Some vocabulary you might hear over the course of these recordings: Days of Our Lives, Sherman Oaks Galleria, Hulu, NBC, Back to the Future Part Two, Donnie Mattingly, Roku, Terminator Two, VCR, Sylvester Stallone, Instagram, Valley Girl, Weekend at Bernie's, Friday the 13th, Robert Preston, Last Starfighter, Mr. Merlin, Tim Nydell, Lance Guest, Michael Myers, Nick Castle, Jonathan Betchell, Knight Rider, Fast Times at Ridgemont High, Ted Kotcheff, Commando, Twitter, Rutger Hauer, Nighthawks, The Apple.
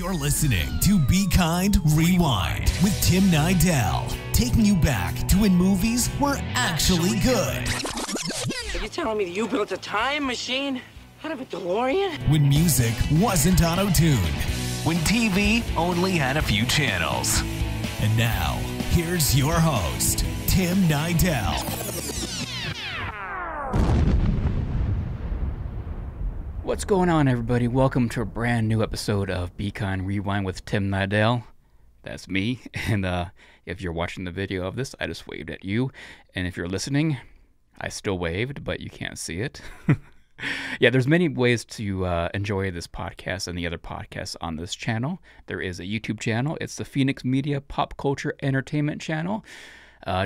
You're listening to Be Kind, Rewind with Tim Nydell, taking you back to when movies were actually good. Are you telling me you built a time machine out of a DeLorean? When music wasn't auto-tuned. When TV only had a few channels. And now, here's your host, Tim Nydell. What's going on, everybody? Welcome to a brand new episode of Be Kind Rewind with Tim Nydell. That's me, and if you're watching the video of this, I just waved at you, and if you're listening, I still waved, but you can't see it. Yeah, there's many ways to enjoy this podcast and the other podcasts on this channel. There is a YouTube channel. It's the Phoenix Media Pop Culture Entertainment channel.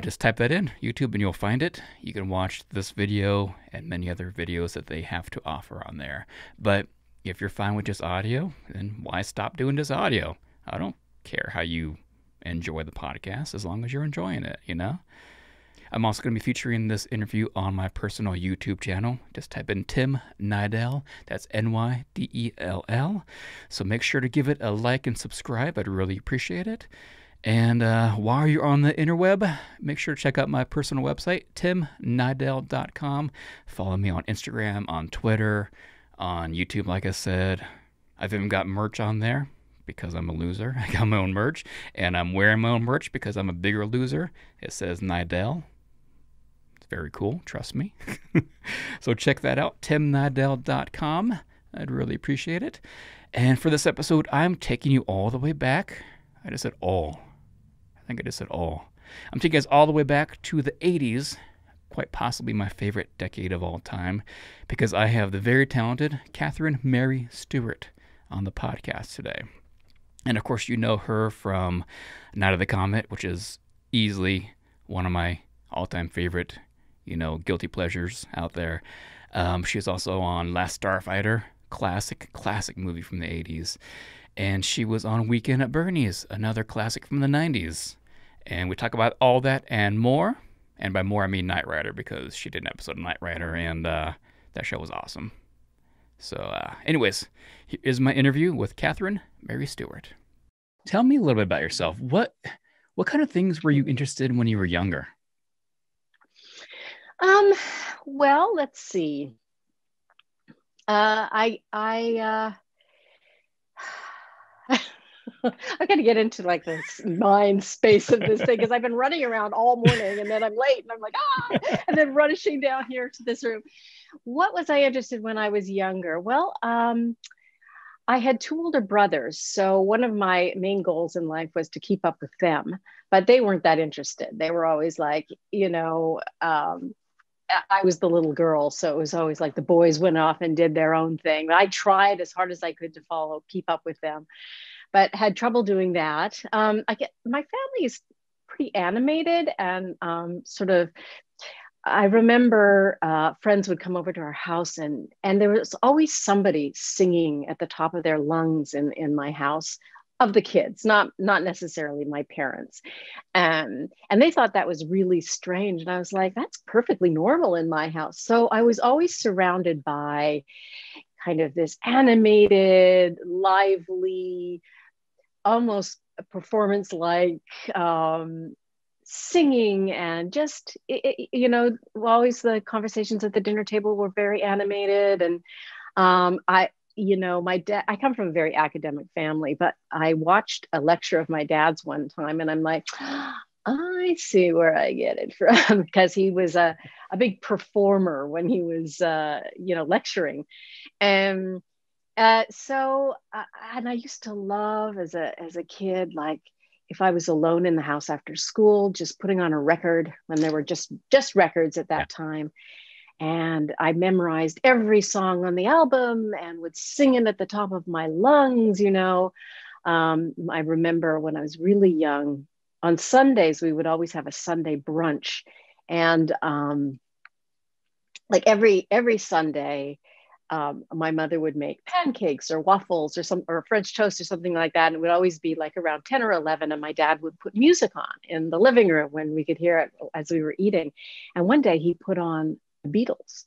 Just type that in, YouTube, and you'll find it. You can watch this video and many other videos that they have to offer on there. But if you're fine with just audio, then why stop doing just audio? I don't care how you enjoy the podcast as long as you're enjoying it, you know? I'm also going to be featuring this interview on my personal YouTube channel. Just type in Tim Nydell. That's N-Y-D-E-L-L. So make sure to give it a like and subscribe. I'd really appreciate it. And while you're on the interweb, make sure to check out my personal website, timnydell.com. Follow me on Instagram, on Twitter, on YouTube, like I said. I've even got merch on there because I'm a loser. I got my own merch, and I'm wearing my own merch because I'm a bigger loser. It says Nydell. It's very cool, trust me. So check that out, timnydell.com. I'd really appreciate it. And for this episode, I'm taking you all the way back. I just said all. I think I just said all. I'm taking us all the way back to the 80s, quite possibly my favorite decade of all time, because I have the very talented Catherine Mary Stewart on the podcast today. And of course, you know her from Night of the Comet, which is easily one of my all-time favorite, you know, guilty pleasures out there. She's also on Last Starfighter, classic movie from the 80s. And she was on Weekend at Bernie's, another classic from the 90s. And we talk about all that and more. And by more, I mean Knight Rider, because she did an episode of Knight Rider, and that show was awesome. So anyways, here is my interview with Catherine Mary Stewart. Tell me a little bit about yourself. What kind of things were you interested in when you were younger? Well, let's see. I got to get into like this mind space of this thing because I've been running around all morning and then I'm late and I'm like, ah, and then rushing down here to this room. What was I interested in when I was younger? Well, I had two older brothers. So one of my main goals in life was to keep up with them, but they weren't that interested. They were always like, you know, I was the little girl, so it was always like the boys went off and did their own thing. I tried as hard as I could to keep up with them, but had trouble doing that. My family is pretty animated and sort of, I remember friends would come over to our house and there was always somebody singing at the top of their lungs in my house, of the kids, not necessarily my parents. And they thought that was really strange. And I was like, that's perfectly normal in my house. So I was always surrounded by kind of this animated, lively, almost performance-like singing, and just, you know, always the conversations at the dinner table were very animated. And you know, my dad, I come from a very academic family, but I watched a lecture of my dad's one time and I'm like, I see where I get it from, because he was a big performer when he was, you know, lecturing. And and I used to love as a kid, like if I was alone in the house after school, just putting on a record when there were just records at that time. And I memorized every song on the album and would sing it at the top of my lungs, you know. I remember when I was really young, on Sundays, we would always have a Sunday brunch. And like every Sunday, my mother would make pancakes or waffles or French toast or something like that. And it would always be like around 10 or 11. And my dad would put music on in the living room when we could hear it as we were eating. And one day he put on Beatles,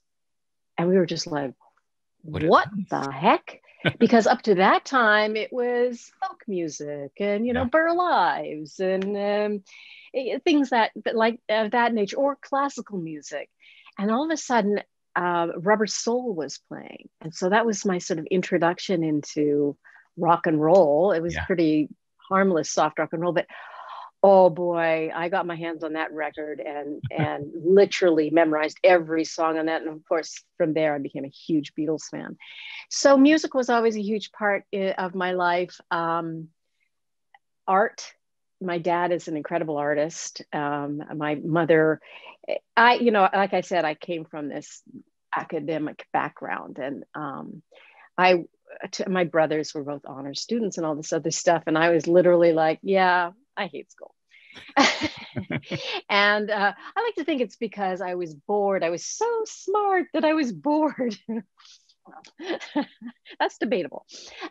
and we were just like, what the heck? Because up to that time, it was folk music and, you know, Burl Ives and things that like that nature, or classical music. And all of a sudden, Rubber Soul was playing. And so that was my sort of introduction into rock and roll. It was pretty harmless, soft rock and roll, but oh boy, I got my hands on that record and literally memorized every song on that. And of course, from there, I became a huge Beatles fan. So music was always a huge part of my life. Art, my dad is an incredible artist. My mother, you know, like I said, I came from this academic background, and my brothers were both honor students and all this other stuff. And I was literally like, yeah, I hate school. And I like to think it's because I was bored. I was so smart that I was bored. That's debatable.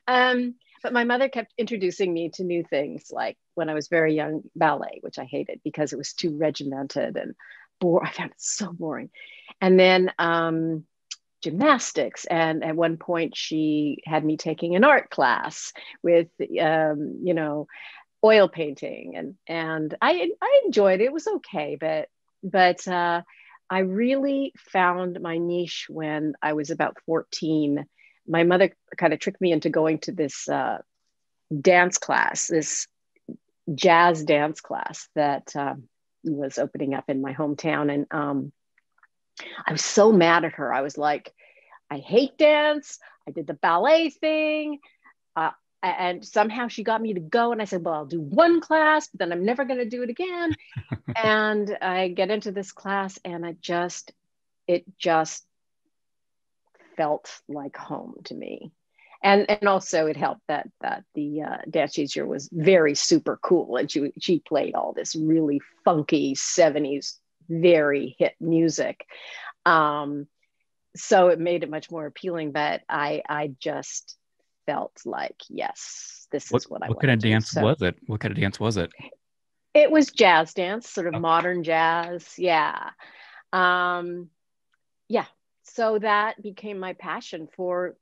But my mother kept introducing me to new things, like when I was very young, ballet, which I hated because it was too regimented and boring. I found it so boring. And then gymnastics, and at one point she had me taking an art class with, you know, oil painting, and I enjoyed it. It was okay, but I really found my niche when I was about 14. My mother kind of tricked me into going to this dance class, this jazz dance class that was opening up in my hometown, and I was so mad at her. I was like, I hate dance. I did the ballet thing. And somehow she got me to go, and I said, well, I'll do one class, but then I'm never going to do it again. And I get into this class, and it just felt like home to me. And also it helped that the dance teacher was very super cool, and she played all this really funky 70s, very hit music. So it made it much more appealing, but I just felt like, yes, this is what I want to do. What kind of dance was it? What kind of dance was it? It was jazz dance, sort of modern jazz. Yeah. Yeah. So that became my passion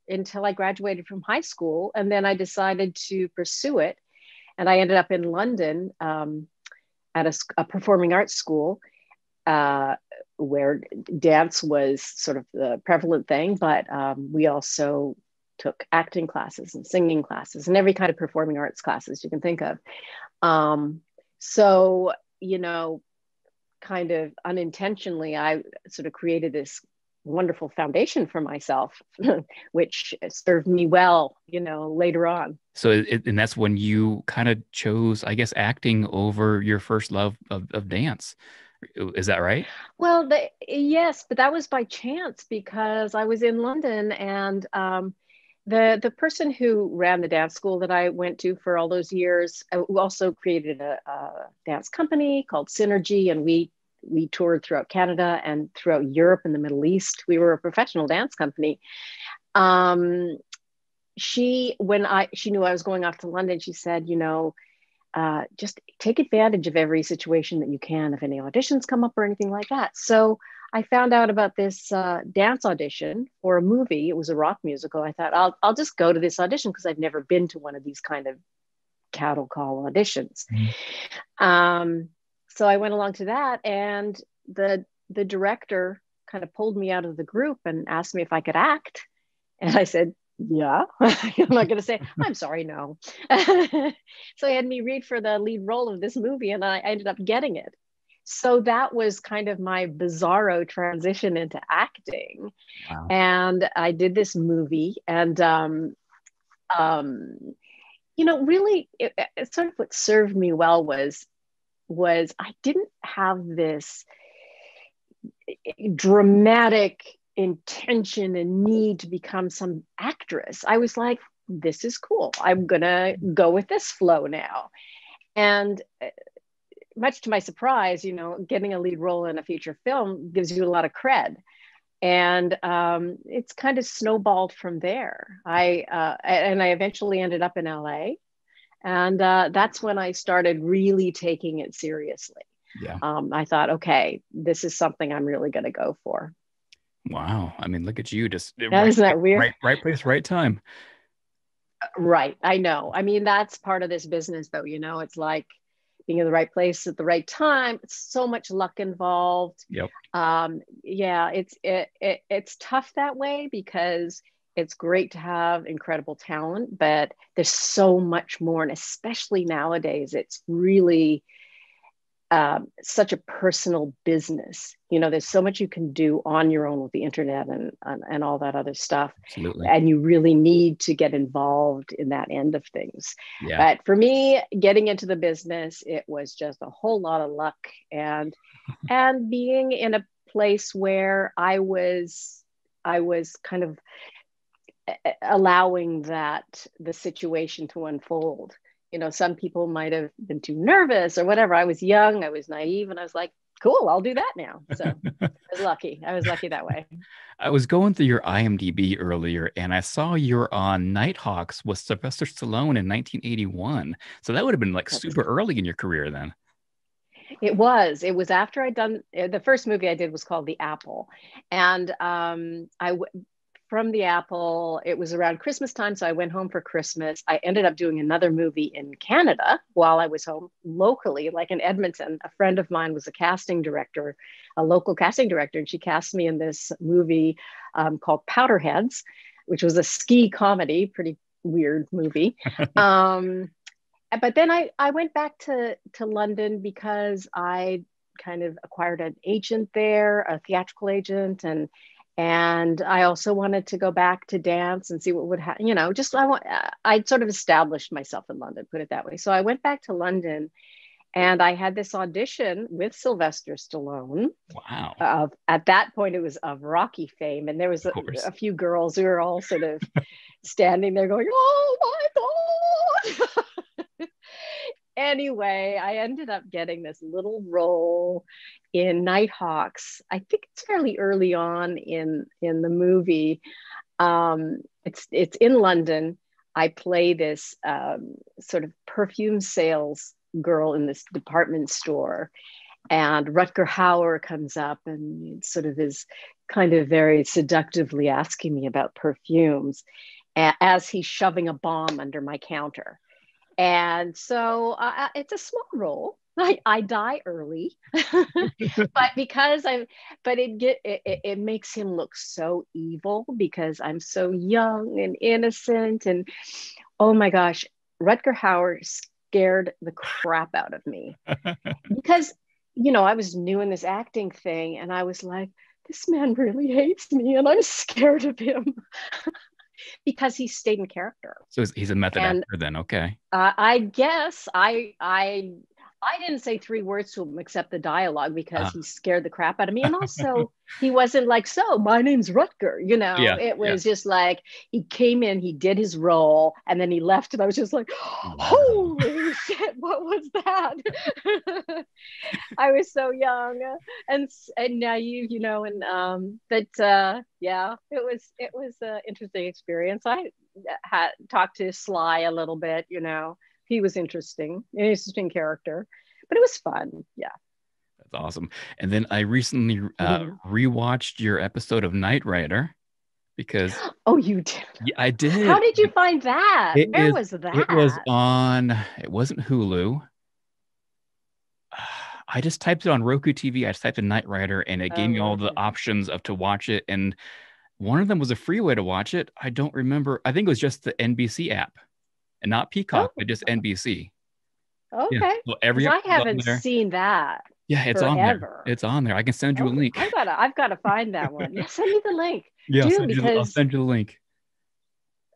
until I graduated from high school. And then I decided to pursue it. And I ended up in London at a performing arts school where dance was sort of the prevalent thing. But we also took acting classes and singing classes and every kind of performing arts classes you can think of. So, you know, kind of unintentionally, I sort of created this wonderful foundation for myself, which served me well, you know, later on. So, and that's when you kind of chose, I guess, acting over your first love of dance. Is that right? Well, yes, but that was by chance, because I was in London, and the person who ran the dance school that I went to for all those years, who also created a dance company called Synergy, and we toured throughout Canada and throughout Europe and the Middle East. We were a professional dance company. She knew I was going off to London, she said, you know, just take advantage of every situation that you can, if any auditions come up or anything like that. So I found out about this dance audition for a movie. It was a rock musical. I thought, I'll just go to this audition, because I've never been to one of these kind of cattle call auditions. Mm-hmm. So I went along to that, and the director kind of pulled me out of the group and asked me if I could act. And I said, yeah. I'm not going to say, I'm sorry, no. So he had me read for the lead role of this movie, and I ended up getting it. So that was kind of my bizarro transition into acting. Wow. And I did this movie, and you know, really it sort of what served me well was I didn't have this dramatic intention and need to become some actress. I was like, this is cool. I'm gonna go with this flow now. And much to my surprise, you know, getting a lead role in a feature film gives you a lot of cred. And it's kind of snowballed from there. I eventually ended up in LA. And that's when I started really taking it seriously. Yeah. I thought, okay, this is something I'm really going to go for. Wow. I mean, look at you. Isn't that weird? Right place, right time. Right. I know. I mean, that's part of this business though, you know, it's like being in the right place at the right time. It's so much luck involved. Yep. Yeah, it's tough that way because it's great to have incredible talent, but there's so much more. And especially nowadays, it's really such a personal business. You know, there's so much you can do on your own with the internet and all that other stuff. Absolutely. And you really need to get involved in that end of things. Yeah. But for me, getting into the business, it was just a whole lot of luck and being in a place where I was kind of allowing the situation to unfold. You know, some people might have been too nervous or whatever. I was young, I was naive, and I was like, cool, I'll do that now. So I was lucky that way. I was going through your IMDb earlier and I saw you're on Nighthawks with Sylvester Stallone in 1981. So that would have been like super early in your career then. It was after I'd done, the first movie I did was called The Apple. And from The Apple, it was around Christmas time. So I went home for Christmas. I ended up doing another movie in Canada while I was home locally, like in Edmonton. A friend of mine was a local casting director. And she cast me in this movie called Powderheads, which was a ski comedy, pretty weird movie. But then I went back to London because I kind of acquired an agent there, a theatrical agent, and I also wanted to go back to dance and see what would happen. You know, just I'd sort of established myself in London, put it that way. So I went back to London, and I had this audition with Sylvester Stallone. Wow! At that point, it was of Rocky fame, and there was a few girls who were all sort of standing there going, "Oh my God!" Anyway, I ended up getting this little role in Nighthawks. I think it's fairly early on in the movie. It's in London. I play this sort of perfume sales girl in this department store. And Rutger Hauer comes up and sort of is kind of very seductively asking me about perfumes as he's shoving a bomb under my counter. And so it's a small role. I die early, but it makes him look so evil because I'm so young and innocent. And oh my gosh, Rutger Hauer scared the crap out of me because, you know, I was new in this acting thing and I was like, this man really hates me and I'm scared of him. Because he stayed in character. So he's a method actor then, okay. I guess I didn't say three words to him except the dialogue because he scared the crap out of me. And also he wasn't like, so my name's Rutger, you know. Yeah, it was just like, he came in, he did his role, and then he left. And I was just like, holy shit, what was that? I was so young and naive, you know, yeah, it was an interesting experience. I had talked to Sly a little bit, you know. He was an interesting character, but it was fun. Yeah. That's awesome. And then I recently rewatched your episode of Knight Rider because. Oh, you did. Yeah, I did. How did you find that? Where was that? It was it wasn't Hulu. I just typed it on Roku TV. I just typed in Knight Rider and it gave me all the options to watch it. And one of them was a free way to watch it. I don't remember. I think it was just the NBC app. And not Peacock, but just NBC. Okay. Yeah. Well, I haven't seen that. Yeah, it's forever. On there. It's on there. I can send you a link. I've got to find that one. Yeah, send me the link. Yeah, I'll send you the link.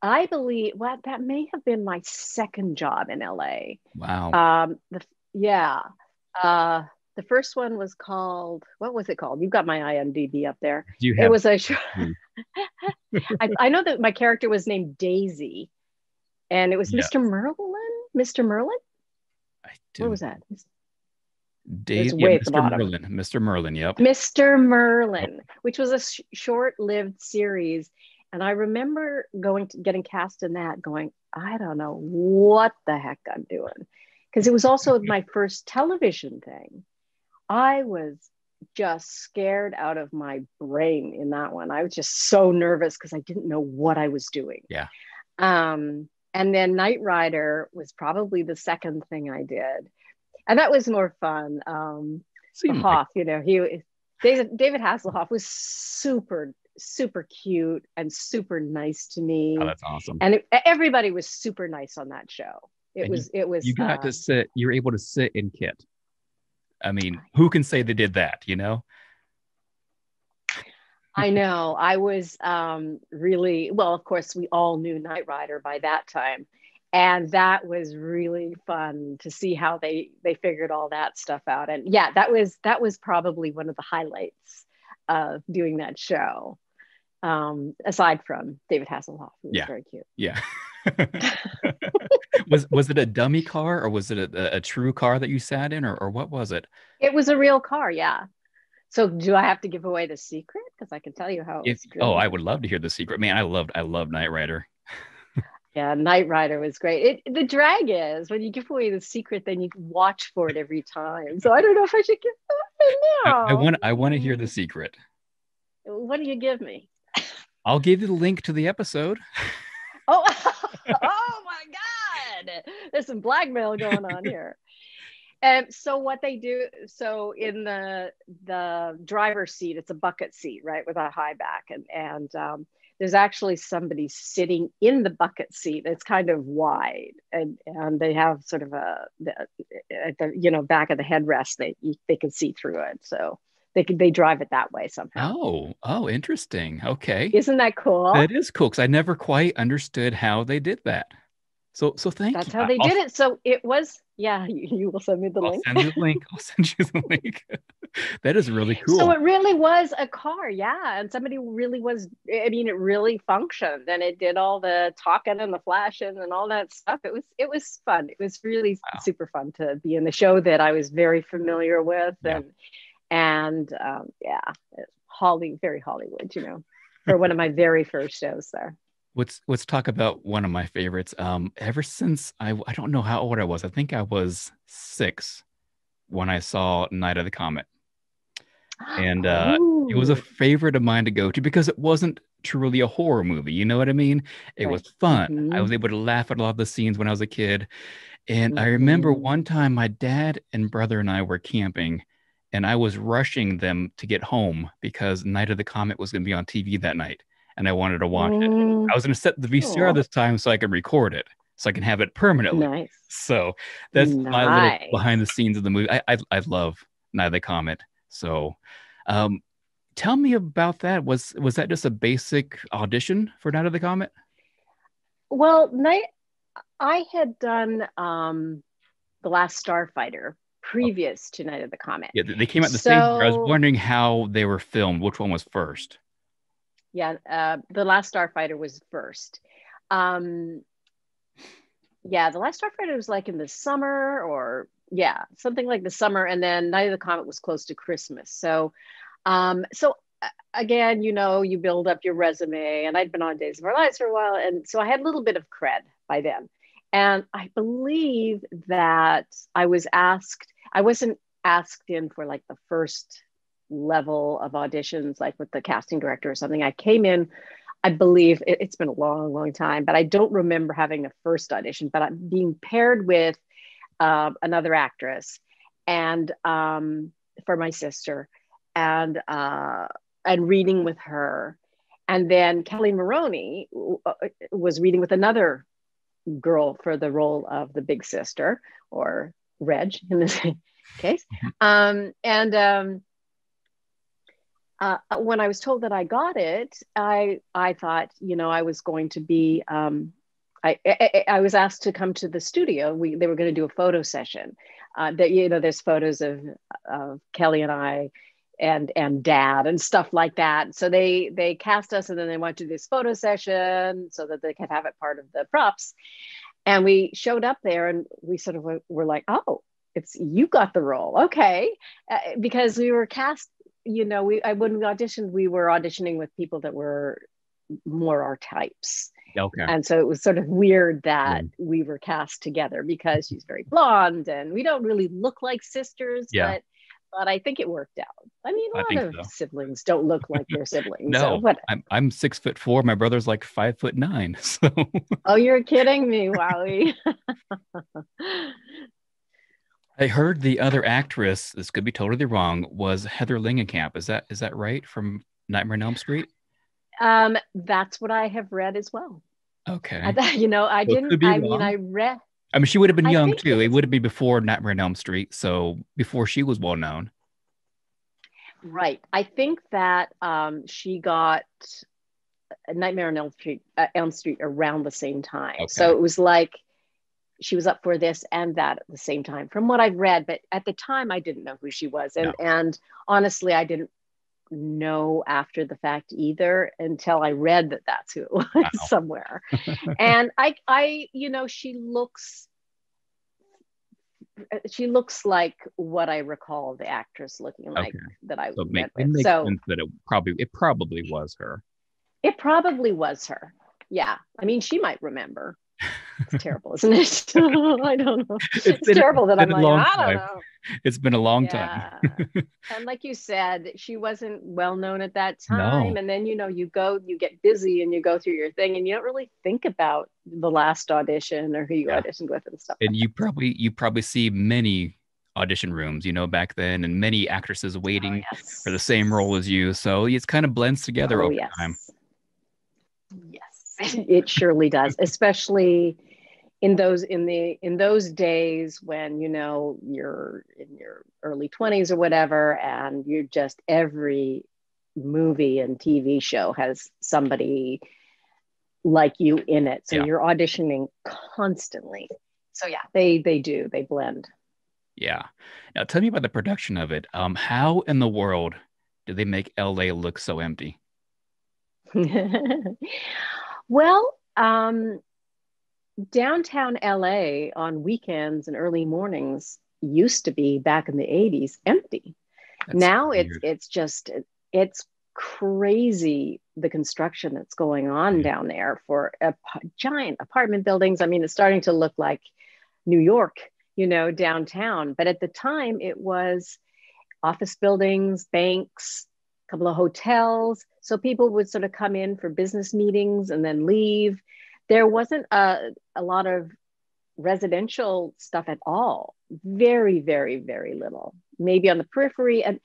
I believe that may have been my second job in LA. Wow. The first one was called, what was it called? You've got my IMDb up there. It was a show. I know that my character was named Daisy. And it was Mr. Merlin? Mr. Merlin? What was that? Mr. Merlin, yep. Mr. Merlin, which was a short-lived series. And I remember getting cast in that going, I don't know what the heck I'm doing. Because it was also my first television thing. I was just scared out of my brain in that one. I was just so nervous because I didn't know what I was doing. Yeah. And then Knight Rider was probably the second thing I did. And that was more fun. Hoff, you know, David Hasselhoff was super, super cute and super nice to me. Oh, that's awesome. And everybody was super nice on that show. You were able to sit in kit. I mean, who can say they did that, you know? I know. I was really, well, of course, we all knew Knight Rider by that time. And that was really fun to see how they figured all that stuff out. And yeah, that was probably one of the highlights of doing that show. Aside from David Hasselhoff, who was very cute. Yeah. Was it a dummy car, or was it a true car that you sat in, or what was it? It was a real car, yeah. So do I have to give away the secret? Because I can tell you how I would love to hear the secret. Man, I loved Knight Rider. Yeah, Knight Rider was great. The drag is when you give away the secret, then you watch for it every time. So I don't know if I should give it away now. I want to hear the secret. What do you give me? I'll give you the link to the episode. Oh my God. There's some blackmail going on here. And so what they do, so in the driver's seat, it's a bucket seat, right, with a high back. And there's actually somebody sitting in the bucket seat. It's kind of wide, and they have sort of at the back of the headrest, they can see through it. So they drive it that way somehow. Oh, interesting. Okay. Isn't that cool? That is cool, because I never quite understood how they did that. So thank you. That's how they did it. So it was, you will send me the link. I'll send you the link. That is really cool. So it really was a car, yeah. And somebody really was, I mean, it really functioned. And it did all the talking and the flashing and all that stuff. It was fun. It was really super fun to be in the show that I was very familiar with. Yeah. And very Hollywood, you know, for one of my very first shows there. Let's talk about one of my favorites. Ever since I don't know how old I was. I think I was 6 when I saw Night of the Comet. And it was a favorite of mine to go to because it wasn't truly a horror movie. You know what I mean? It was fun. Mm-hmm. I was able to laugh at a lot of the scenes when I was a kid. And I remember one time my dad and brother and I were camping, and I was rushing them to get home because Night of the Comet was going to be on TV that night. And I wanted to watch it. I was going to set the VCR this time so I could record it, so I can have it permanently. Nice. So that's my little behind the scenes of the movie. I love Night of the Comet. So tell me about that. Was that just a basic audition for Night of the Comet? Well, I had done The Last Starfighter previous to Night of the Comet. Yeah, they came out the same year. I was wondering how they were filmed. Which one was first? Yeah, The Last Starfighter was first. The Last Starfighter was like in the summer something like the summer. And then Night of the Comet was close to Christmas. So again, you know, you build up your resume, and I'd been on Days of Our Lives for a while. And so I had a little bit of cred by then. And I believe that I wasn't asked in for like the first level of auditions, like with the casting director or something. I came in, I believe it's been a long, long time, but I don't remember having a first audition, but I'm being paired with another actress and for my sister and reading with her. And then Kelly Maroney was reading with another girl for the role of the big sister, or Reg in this case. When I was told that I got it, I thought, you know, I was going to be, I was asked to come to the studio. They were going to do a photo session. There's photos of Kelly and I and Dad and stuff like that. So they cast us, and then they went to this photo session so that they could have it part of the props. And we showed up there, and we sort of were like, oh, you got the role. Okay. Because we were cast. You know, when we auditioned, we were auditioning with people that were more our types. Okay. And so it was sort of weird that we were cast together because she's very blonde and we don't really look like sisters, but but I think it worked out. I mean, a lot of siblings don't look like their siblings. No, so I'm 6'4". My brother's like 5'9". So. Oh, you're kidding me, Wowie. I heard the other actress, this could be totally wrong, was Heather Lingenkamp. Is that right, from Nightmare on Elm Street? That's what I have read as well. Okay. I mean, she would have been young too. It would have been before Nightmare on Elm Street, so before she was well known. Right. I think that she got Nightmare on Elm Street around the same time. Okay. So it was like she was up for this and that at the same time, from what I've read. But at the time, I didn't know who she was, and honestly, I didn't know after the fact either until I read that that's who it was. Wow. Somewhere. And I you know, she looks like what I recall the actress looking like. Okay. It probably was her. Yeah, I mean, she might remember. It's terrible, isn't it? I don't know. It's terrible that I'm like, I don't know. It's been a long time. And like you said, she wasn't well known at that time. No. And then, you know, you get busy and you go through your thing and you don't really think about the last audition or who you auditioned with and stuff. And you probably see many audition rooms, you know, back then, and many actresses waiting for the same role as you. So it kind of blends together over time. Yes. It surely does, especially in those days when, you know, you're in your early 20s or whatever, and you're just, every movie and TV show has somebody like you in it, so you're auditioning constantly. So yeah, they blend. Yeah. Now tell me about the production of it. How in the world did they make LA look so empty? Well, downtown LA on weekends and early mornings used to be, back in the 80s, empty. It's crazy, the construction that's going on down there for giant apartment buildings. I mean, it's starting to look like New York, you know, downtown. But at the time, it was office buildings, banks, couple of hotels. So people would sort of come in for business meetings and then leave. There wasn't a lot of residential stuff at all. Very, very, very little. Maybe on the periphery. And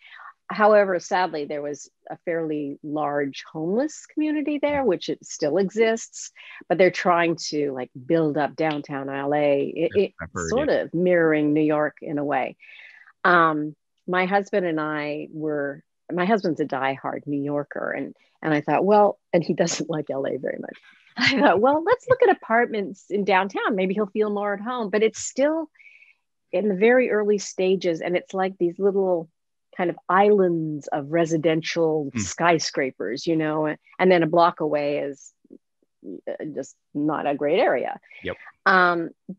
however, sadly, there was a fairly large homeless community there, which it still exists, but they're trying to like build up downtown LA, sort of mirroring New York in a way. My husband and I were My husband's a diehard New Yorker, and I thought, well, and he doesn't like LA very much. I thought, well, let's look at apartments in downtown. Maybe he'll feel more at home. But it's still in the very early stages, and it's like these little kind of islands of residential skyscrapers, you know, and then a block away is just not a great area. Yep.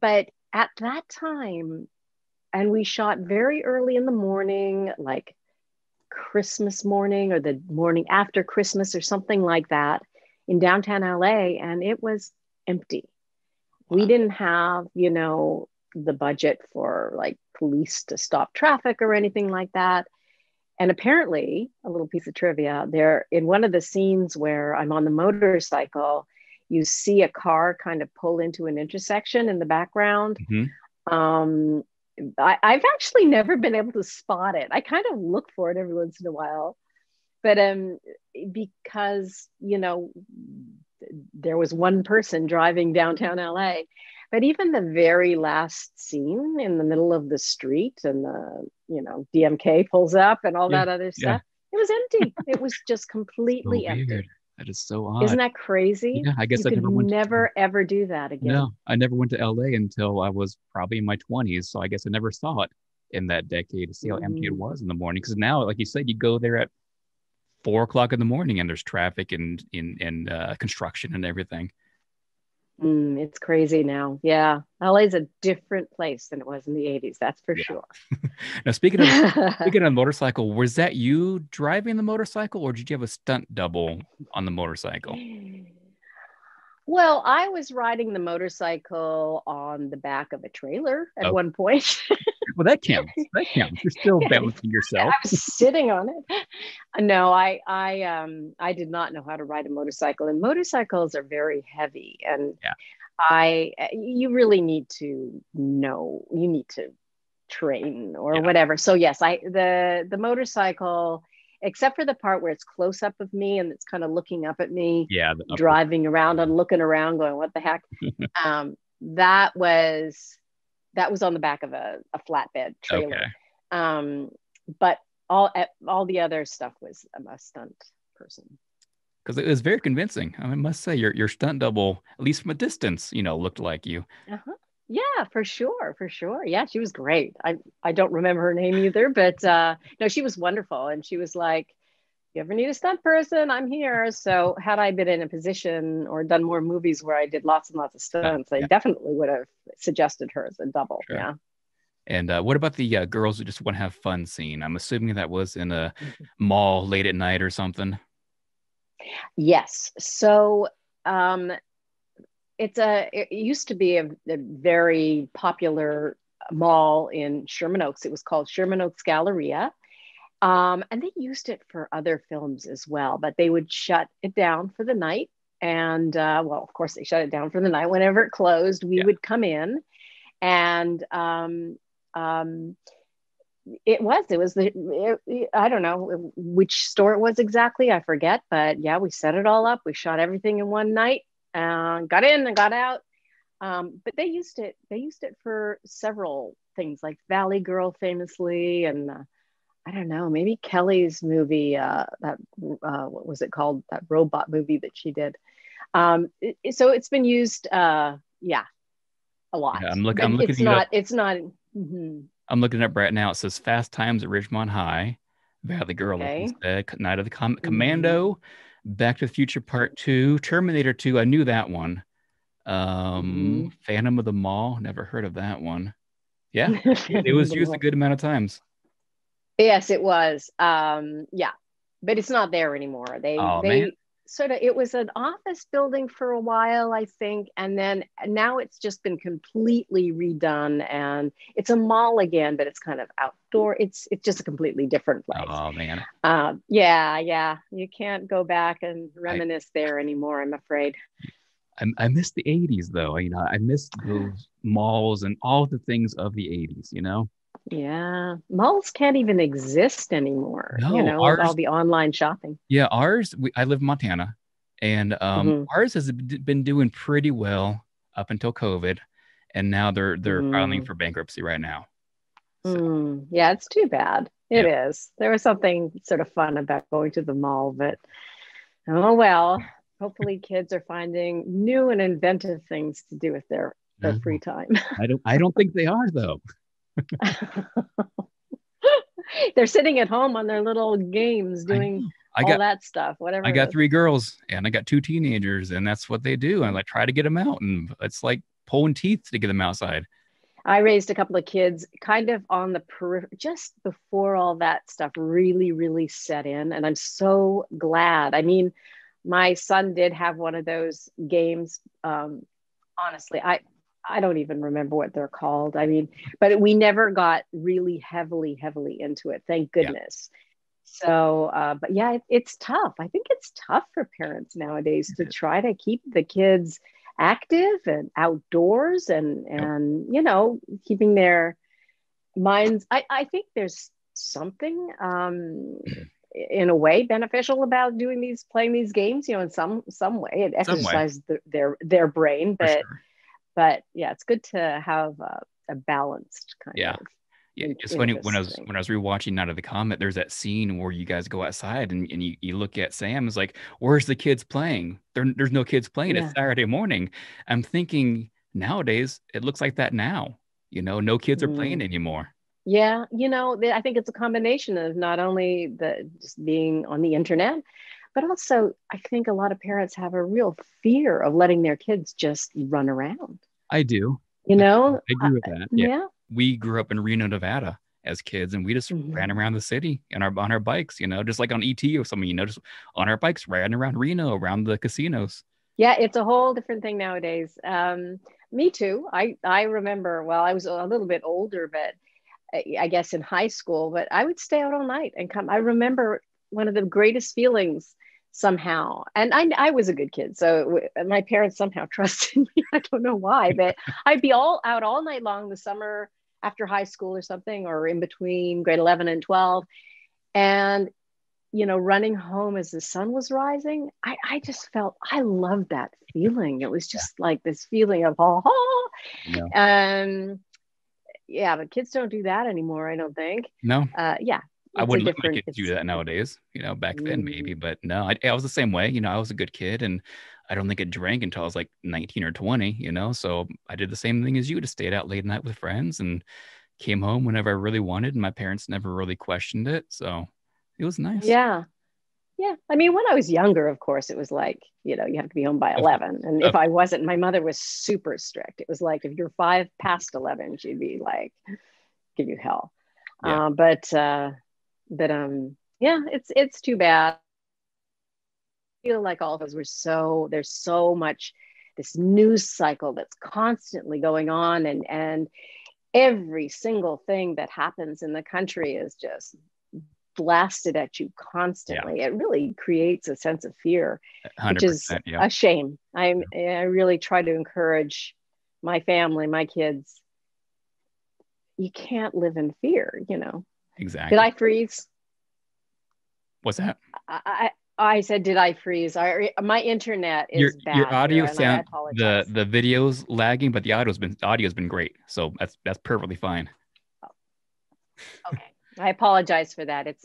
But at that time, and we shot very early in the morning, like Christmas morning or the morning after Christmas or something like that, in downtown LA, and it was empty. Wow. We didn't have, you know, the budget for like police to stop traffic or anything like that. And apparently, a little piece of trivia there, in one of the scenes where I'm on the motorcycle, you see a car kind of pull into an intersection in the background. Mm-hmm. I've actually never been able to spot it. I kind of look for it every once in a while, but because, you know, there was one person driving downtown LA. But even the very last scene in the middle of the street, and the, you know, DMK pulls up and all that other stuff, it was empty. It was just completely empty. Weird. That is so odd. Isn't that crazy? Yeah, I guess I never do that again. No, I never went to LA until I was probably in my 20s. So I guess I never saw it in that decade to see how empty it was in the morning. Because now, like you said, you go there at 4 o'clock in the morning and there's traffic and construction and everything. It's crazy now. Yeah. LA's a different place than it was in the 80s. That's for sure. Now, speaking of motorcycle, was that you driving the motorcycle, or did you have a stunt double on the motorcycle? Well, I was riding the motorcycle on the back of a trailer at one point. Well, that counts. That counts. You're still balancing yourself. I'm sitting on it. No, I did not know how to ride a motorcycle, and motorcycles are very heavy, and yeah. You really need to know. You need to train or whatever. So yes, the motorcycle, except for the part where it's close up of me and it's kind of looking up at me, driving around and looking around going, what the heck? That was on the back of a flatbed trailer. Okay. But all the other stuff was a stunt person. Because it was very convincing. I must say your stunt double, at least from a distance, looked like you. Uh-huh. Yeah, for sure. Yeah, she was great. I don't remember her name either, but no, she was wonderful. And she was like, you ever need a stunt person, I'm here. So had I been in a position or done more movies where I did lots and lots of stunts, I definitely would have suggested her as a double. Sure. Yeah. And what about the girls who just want to have fun scene? I'm assuming that was in a mall late at night or something. Yes. So it used to be a very popular mall in Sherman Oaks. It was called Sherman Oaks Galleria. And they used it for other films as well, but they would shut it down for the night. And well, of course they shut it down for the night. Whenever it closed, we would come in, and I don't know which store it was exactly, I forget, but yeah, we set it all up. We shot everything in one night, got in and got out. But they used it for several things, like Valley Girl famously, and I don't know, maybe Kelly's movie, what was it called? That robot movie that she did. So it's been used, a lot. Yeah, I'm looking it's not, up. It's not. Mm-hmm. I'm looking up right now. It says Fast Times at Ridgemont High, Valley Girl, Night of the Comet, Commando, Back to the Future Part Two, Terminator Two. I knew that one. Phantom of the Mall. Never heard of that one. Yeah, it was used a good amount of times. Yes, it was. But it's not there anymore. They sort of, it was an office building for a while, I think. And then now it's just been completely redone, and it's a mall again, but it's kind of outdoor. It's just a completely different place. Oh man. Yeah. You can't go back and reminisce there anymore, I'm afraid. I miss the 80s though. I miss those malls and all the things of the 80s, Yeah, malls can't even exist anymore. No, ours, with all the online shopping. Yeah, ours. I live in Montana, and ours has been doing pretty well up until COVID, and now they're filing for bankruptcy right now. So. Yeah, it's too bad. It is. There was something sort of fun about going to the mall, but oh well. Hopefully, kids are finding new and inventive things to do with their free time. I don't think they are though. They're sitting at home on their little games doing all that stuff, whatever. I got three girls and I got two teenagers, and that's what they do. I try to get them out, and it's like pulling teeth to get them outside. I raised a couple of kids kind of on the periphery just before all that stuff really, really set in, and I'm so glad. I mean, my son did have one of those games. Honestly, I don't even remember what they're called. I mean, but we never got really heavily into it. Thank goodness. Yeah. So, but yeah, it's tough. I think it's tough for parents nowadays to try to keep the kids active and outdoors and keeping their minds. I think there's something in a way beneficial about doing playing these games, in some way it exercises their brain, but. Sure. But yeah, it's good to have a balanced kind of. Yeah, it's funny when I was rewatching Night of the Comet, there's that scene where you guys go outside and you look at Sam. It's like, where's the kids playing? There's no kids playing. Yeah. It's Saturday morning. I'm thinking nowadays it looks like that now. No kids are playing anymore. Yeah, I think it's a combination of not only just being on the internet. But also, I think a lot of parents have a real fear of letting their kids just run around. I do. I agree with that. Yeah. We grew up in Reno, Nevada as kids, and we just ran around the city on our bikes, just like on ET or something, just on our bikes, ran around Reno, around the casinos. Yeah, it's a whole different thing nowadays. Me too. I remember, well, I was a little bit older, but I guess in high school, but I would stay out all night and come. I remember one of the greatest feelings somehow. And I was a good kid. So my parents somehow trusted me. I don't know why, but I'd be all out all night long the summer after high school or something, or in between grade 11 and 12. And, you know, running home as the sun was rising, I just felt, I loved that feeling. It was just like this feeling of, yeah, but kids don't do that anymore, I don't think. No. Yeah. I wouldn't let my kids do that nowadays, you know, back then maybe, but no, I was the same way. You know, I was a good kid and I don't think I drank until I was like 19 or 20, you know, so I did the same thing as you, to stayed out late night with friends and came home whenever I really wanted. And my parents never really questioned it. So it was nice. Yeah. Yeah. I mean, when I was younger, of course, it was like, you know, you have to be home by 11. And if I wasn't, my mother was super strict. It was like, if you're 5 past 11, she'd be like, give you hell. Yeah. But yeah, it's too bad. I feel like all of us were so, there's so much, this news cycle that's constantly going on, and every single thing that happens in the country is just blasted at you constantly. Yeah. It really creates a sense of fear, which is a shame. I really try to encourage my family, my kids, you can't live in fear, you know. Exactly. Did I freeze? What's that? I said, did I freeze? My internet is bad. Your audio sound, the video's lagging, but the audio's been great. So that's perfectly fine. Oh. Okay. I apologize for that. It's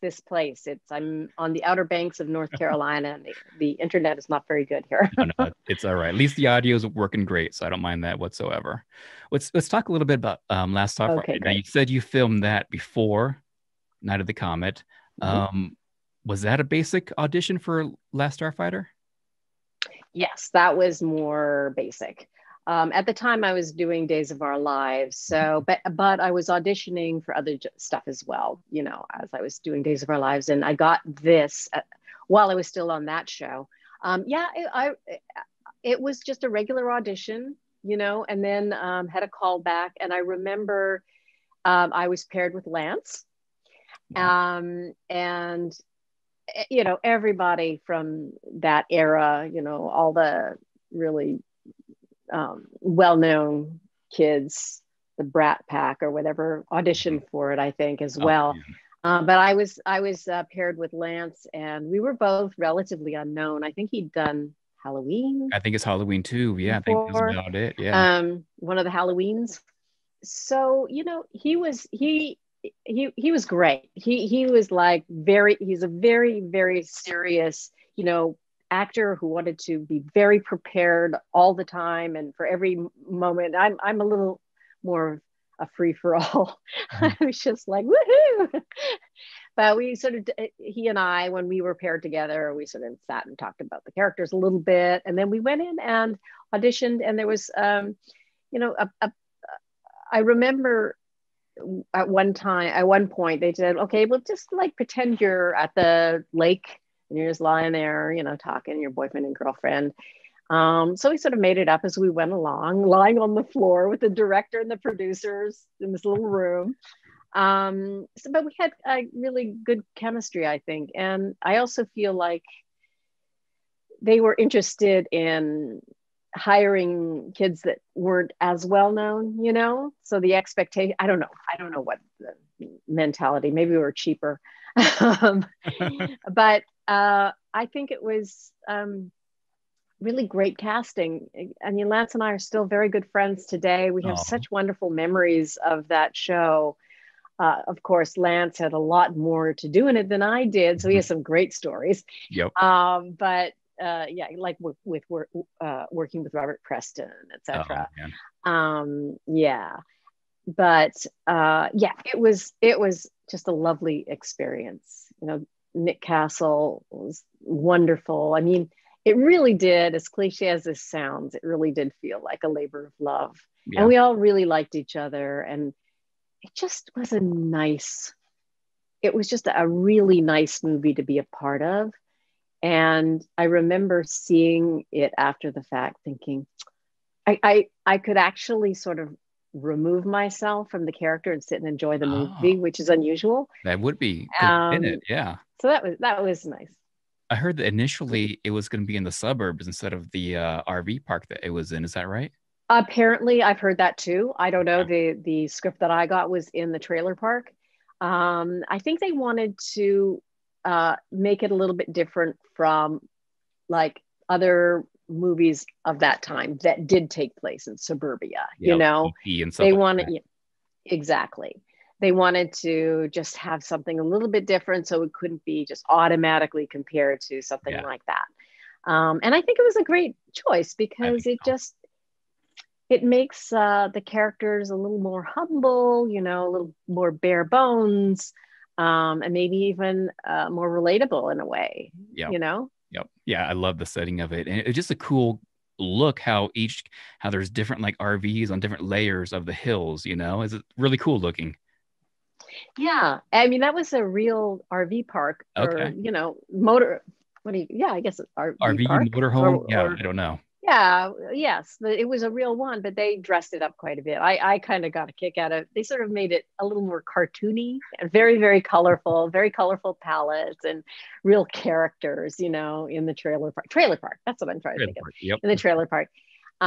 this place. I'm on the Outer Banks of North Carolina, and the internet is not very good here. No, it's all right. At least the audio is working great, so I don't mind that whatsoever. Let's talk a little bit about Last Starfighter. Okay, now, you said you filmed that before Night of the Comet. Was that a basic audition for Last Starfighter? Yes, that was more basic. At the time, I was doing Days of Our Lives, so but I was auditioning for other stuff as well, you know, as I was doing Days of Our Lives, and I got this while I was still on that show. It was just a regular audition, you know, and then had a call back, and I remember I was paired with Lance, and you know, everybody from that era, you know, all the really well-known kids, the Brat Pack or whatever, auditioned for it, I think, as well. Yeah. But I was paired with Lance, and we were both relatively unknown. I think he'd done Halloween. I think it's Halloween 2. Yeah, before. I think that's about it. Yeah, one of the Halloweens. So you know, he was great. He was like he's a very, very serious, you know, actor who wanted to be very prepared all the time and for every moment. I'm a little more of a free-for-all. I was just like, woohoo! But we sort of, he and I, when we were paired together, we sort of sat and talked about the characters a little bit, and then we went in and auditioned, and there was you know, I remember at one point they said, okay, well, just like pretend you're at the lake and you're just lying there, you know, talking, your boyfriend and girlfriend. So we sort of made it up as we went along, lying on the floor with the director and the producers in this little room. But we had a really good chemistry, I think. And I also feel like they were interested in hiring kids that weren't as well known, you know? So the expectation, I don't know what the mentality, maybe we were cheaper. But I think it was really great casting. I mean, Lance and I are still very good friends today. We have such wonderful memories of that show. Of course, Lance had a lot more to do in it than I did, so he has some great stories. Yep. Yeah, like with working with Robert Preston, etc. Yeah. But yeah, it was just a lovely experience. You know, Nick Castle was wonderful. I mean, it really did, as cliche as this sounds, it really did feel like a labor of love. Yeah. And we all really liked each other. And it just was it was just a really nice movie to be a part of. And I remember seeing it after the fact thinking, I could actually sort of remove myself from the character and sit and enjoy the movie, which is unusual. That would be in it, yeah. So that was nice. I heard that initially it was going to be in the suburbs instead of the RV park that it was in. Is that right? Apparently, I've heard that too. I don't know. The script that I got was in the trailer park. I think they wanted to make it a little bit different from like other movies of that time that did take place in suburbia. Yep. You know, they wanted exactly. They wanted to just have something a little bit different, so it couldn't be just automatically compared to something like that. And I think it was a great choice because it makes the characters a little more humble, you know, a little more bare bones, and maybe even more relatable in a way. Yeah, you know. Yep. Yeah, I love the setting of it, and it's just a cool look how there's different like RVs on different layers of the hills. You know, it's really cool looking. Yeah, I mean that was a real RV park, or you know, motor. What do you? Yeah, I guess an RV park, motorhome. I don't know. Yeah, yes, it was a real one, but they dressed it up quite a bit. I kind of got a kick out of it. They sort of made it a little more cartoony and very, very colorful palettes and real characters, you know, in the trailer park. Trailer park, that's what I'm trying to think of. Yep. In the trailer park. But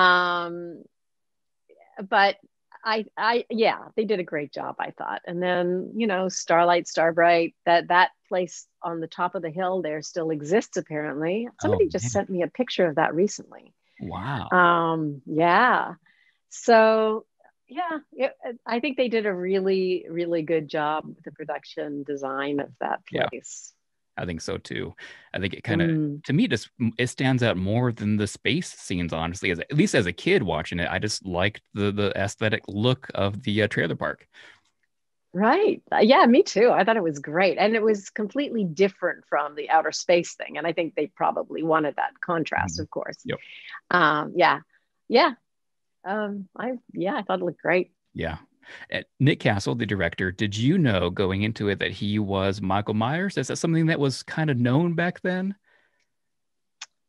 they did a great job, I thought. And then, you know, Starlight, Starbright, that place on the top of the hill there still exists apparently. Somebody just sent me a picture of that recently. Wow. I think they did a really, really good job with the production design of that place. I think so too. I think it kind of, to me, just it stands out more than the space scenes, honestly. At least as a kid watching it, I just liked the aesthetic look of the trailer park. Right. Yeah, me too. I thought it was great. And it was completely different from the outer space thing. And I think they probably wanted that contrast, of course. Yep. I thought it looked great. Yeah. Nick Castle, the director, did you know going into it that he was Michael Myers? Is that something that was kind of known back then?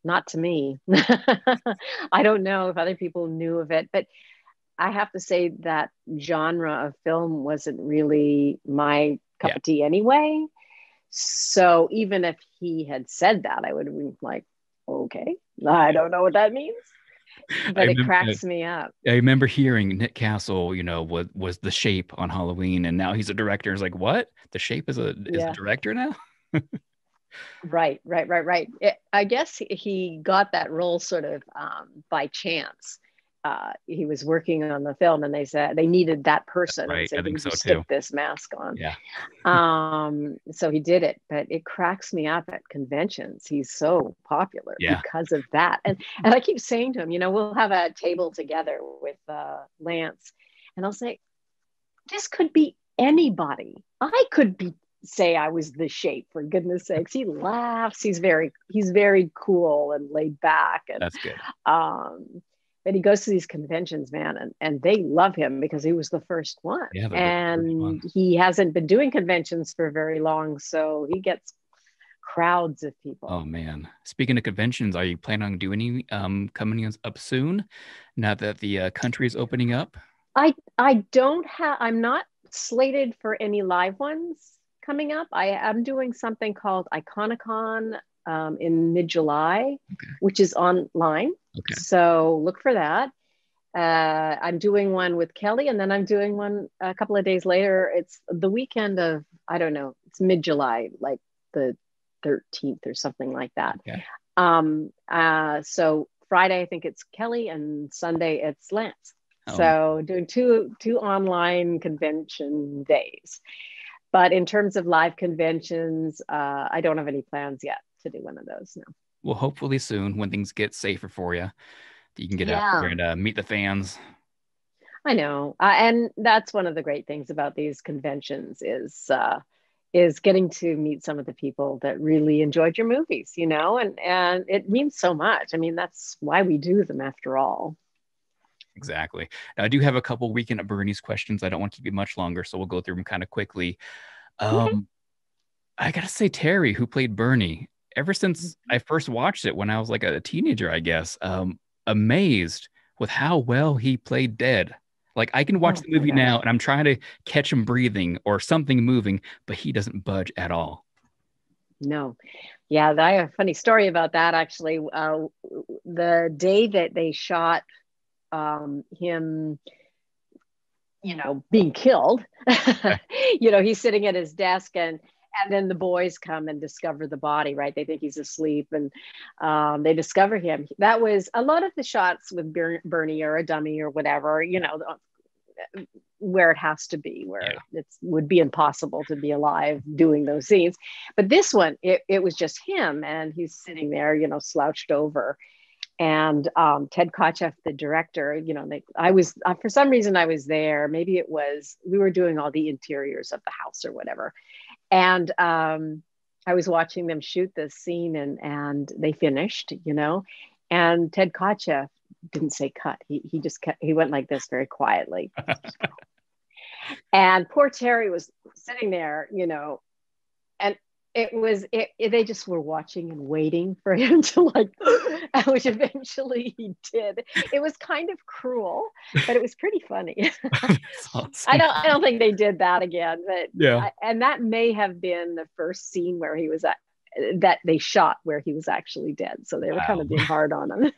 Not to me. I don't know if other people knew of it, but I have to say that genre of film wasn't really my cup of tea anyway. So even if he had said that, I would have been like, okay, I don't know what that means. But it cracks me up. I remember hearing Nick Castle, you know, was The Shape on Halloween, and now he's a director. It's like, what? The Shape is a director now? Right. I guess he got that role sort of by chance. He was working on the film, and they said they needed that person. Right, I think so too. Stick this mask on. Yeah. So he did it, but it cracks me up at conventions. He's so popular because of that, and I keep saying to him, you know, we'll have a table together with Lance, and I'll say, this could be anybody. I could say I was The Shape, for goodness sakes. He laughs. He's very cool and laid back, and that's good. But he goes to these conventions, man, and they love him because he was the first one. Yeah, and he hasn't been doing conventions for very long, so he gets crowds of people. Oh, man. Speaking of conventions, are you planning on doing any coming up soon now that the country is opening up? I'm not slated for any live ones coming up. I am doing something called Iconicon in mid-July, which is online. Okay. So look for that. I'm doing one with Kelly, and then I'm doing one a couple of days later. It's the weekend of, I don't know, it's mid-July, like the 13th or something like that. Okay. So Friday, I think it's Kelly, and Sunday it's Lance. Oh. So doing two online convention days. But in terms of live conventions, I don't have any plans yet to do one of those now. Well, hopefully soon, when things get safer for you, you can get out there and meet the fans. I know, and that's one of the great things about these conventions is getting to meet some of the people that really enjoyed your movies, you know, and it means so much. I mean, that's why we do them, after all. Exactly. Now, I do have a couple Weekend at Bernie's questions. I don't want to keep you much longer, so we'll go through them kind of quickly. I gotta say, Terry, who played Bernie, ever since I first watched it when I was like a teenager, I guess, amazed with how well he played Dead. Like, I can watch the movie now and I'm trying to catch him breathing or something moving, but he doesn't budge at all. No. Yeah, I have a funny story about that, actually. The day that they shot him, you know, being killed, you know, he's sitting at his desk, and then the boys come and discover the body, right? They think he's asleep, and they discover him. That was a lot of the shots with Bernie or a dummy or whatever, you know, where it has to be, where it would be impossible to be alive doing those scenes. But this one, it was just him, and he's sitting there, you know, slouched over. And Ted Kotcheff, the director, you know, for some reason I was there. Maybe it was, we were doing all the interiors of the house or whatever. And I was watching them shoot this scene, and they finished, you know, and Ted Kotcheff didn't say cut. He just cut, he went like this very quietly. And poor Terry was sitting there, you know, and they just were watching and waiting for him to, like, which eventually he did. It was kind of cruel, but it was pretty funny. Awesome. I don't think they did that again, but and that may have been the first scene where he was that they shot where he was actually dead. So they were kind of being hard on him.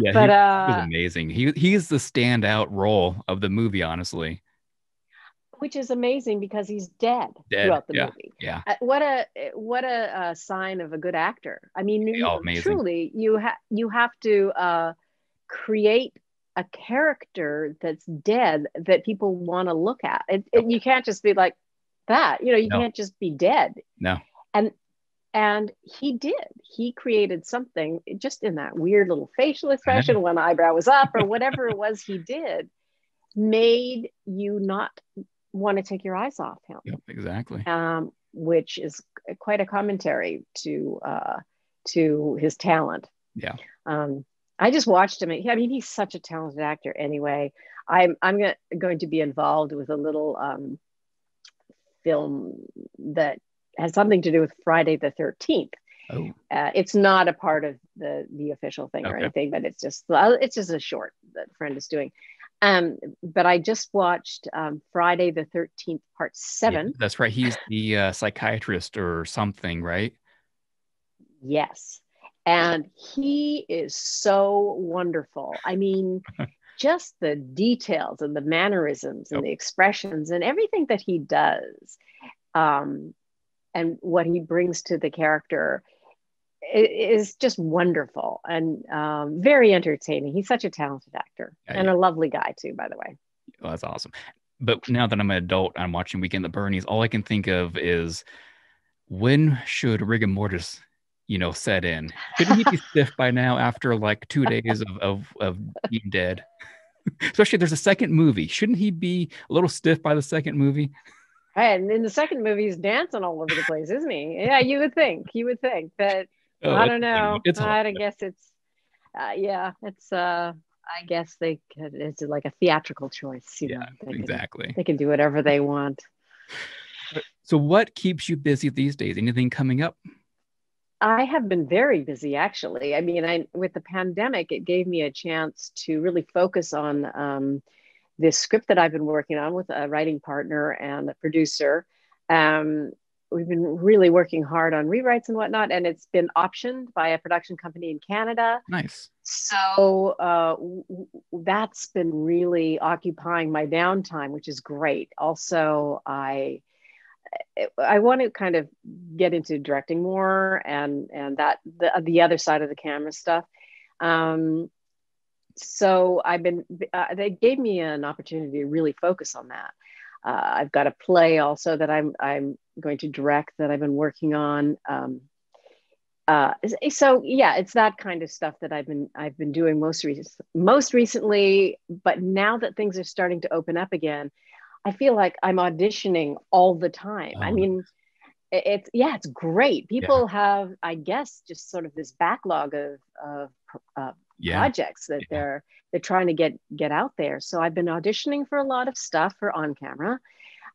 Yeah, but he was amazing. He's the standout role of the movie, honestly. Which is amazing because he's dead throughout the movie. Yeah. What a sign of a good actor. I mean, truly, you have to create a character that's dead that people want to look at. You can't just be like that. You know, you can't just be dead. No. And he did. He created something just in that weird little facial expression, one eyebrow was up or whatever it was he did, made you not want to take your eyes off him. Yep, exactly. Which is quite a commentary to his talent. Yeah. I just watched him. I mean, he's such a talented actor. Anyway, I'm going to be involved with a little film that has something to do with Friday the 13th. Oh. It's not a part of the official thing or anything, but it's just a short that a friend is doing. But I just watched Friday the 13th Part 7. Yeah, that's right. He's the psychiatrist or something, right? Yes. And he is so wonderful. I mean, just the details and the mannerisms and the expressions and everything that he does, and what he brings to the character is just wonderful and very entertaining. He's such a talented actor and a lovely guy too, by the way. Well, that's awesome. But now that I'm an adult, I'm watching Weekend at Bernie's. All I can think of is, when should rigor mortis, you know, set in? Shouldn't he be stiff by now after like 2 days of being dead? Especially if there's a second movie. Shouldn't he be a little stiff by the second movie? And in the second movie, he's dancing all over the place, isn't he? Yeah, you would think, but. Oh, I don't know. I guess it's, I guess they could, it's like a theatrical choice. You know? They can do whatever they want. So what keeps you busy these days? Anything coming up? I have been very busy, actually. I mean, with the pandemic, it gave me a chance to really focus on this script that I've been working on with a writing partner and a producer. We've been really working hard on rewrites and whatnot, and it's been optioned by a production company in Canada. Nice. So that's been really occupying my downtime, which is great. Also, I want to kind of get into directing more and that the other side of the camera stuff. So I've been they gave me an opportunity to really focus on that. I've got a play also that I'm going to direct that I've been working on. So yeah, it's that kind of stuff that I've been doing most recently. But now that things are starting to open up again, I feel like I'm auditioning all the time. I mean, it's great. People have, I guess, just sort of this backlog of projects that they're trying to get out there. So I've been auditioning for a lot of stuff for on camera.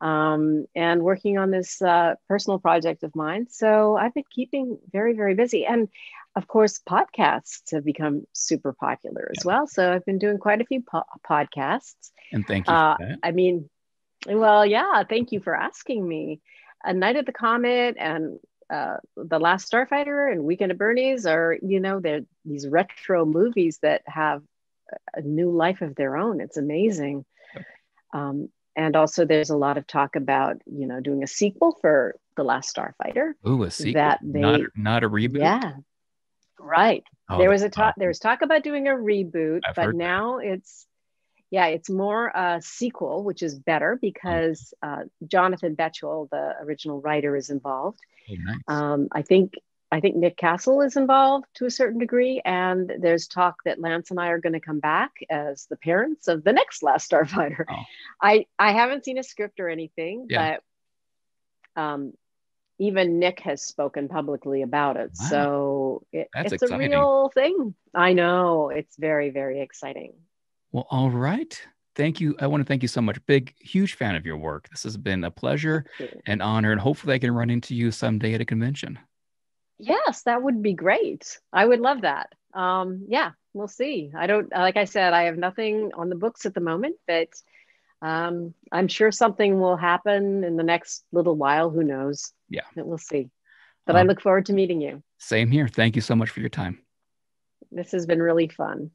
and working on this personal project of mine. So I've been keeping very, very busy. And of course, podcasts have become super popular as well. So I've been doing quite a few podcasts. And thank you for that. I mean, well, yeah, thank you for asking me. Night of the Comet and The Last Starfighter and Weekend at Bernie's are, you know, they're these retro movies that have a new life of their own. It's amazing. And also there's a lot of talk about, you know, doing a sequel for The Last Starfighter. Ooh, a sequel, not a reboot? Yeah, right. Oh, there was a talk, there was talk about doing a reboot, but now it's, yeah, it's more a sequel, which is better because Jonathan Betchell, the original writer, is involved. Oh, nice. I think Nick Castle is involved to a certain degree, and there's talk that Lance and I are going to come back as the parents of the next Last Starfighter. Oh. I haven't seen a script or anything, but even Nick has spoken publicly about it. Wow. So it's exciting. A real thing. I know, it's very, very exciting. Well, all right. Thank you. I want to thank you so much. Big, huge fan of your work. This has been a pleasure and honor, and hopefully I can run into you someday at a convention. Yes, that would be great. I would love that. Yeah, we'll see. I don't, like I said, I have nothing on the books at the moment, but I'm sure something will happen in the next little while. Who knows? Yeah. But we'll see. But I look forward to meeting you. Same here. Thank you so much for your time. This has been really fun.